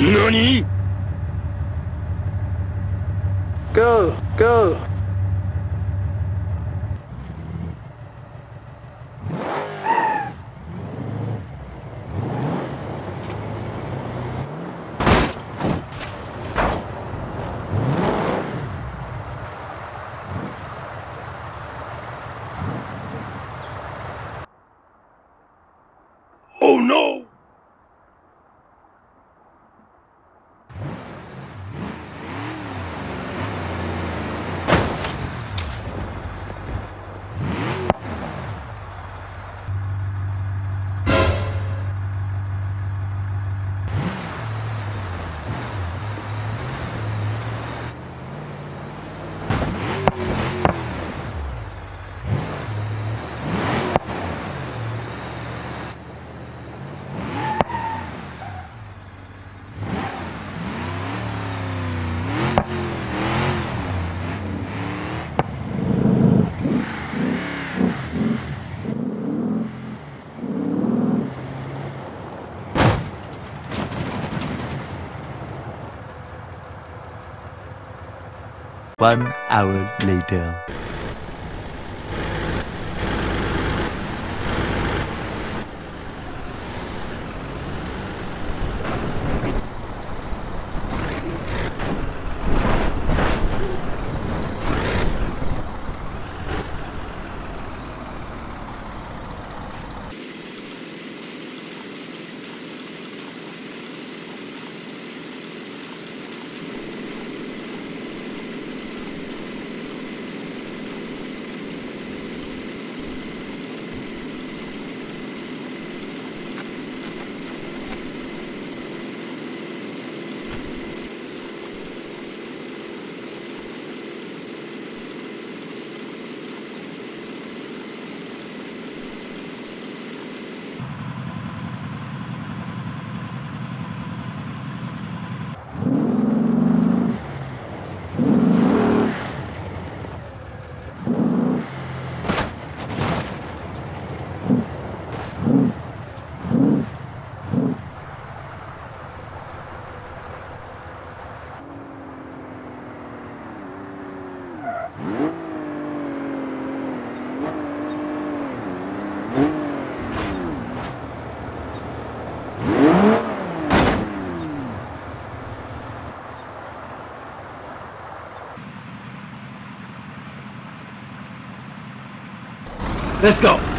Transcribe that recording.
NANI?! Go! Go! Oh no! One hour later. Let's go!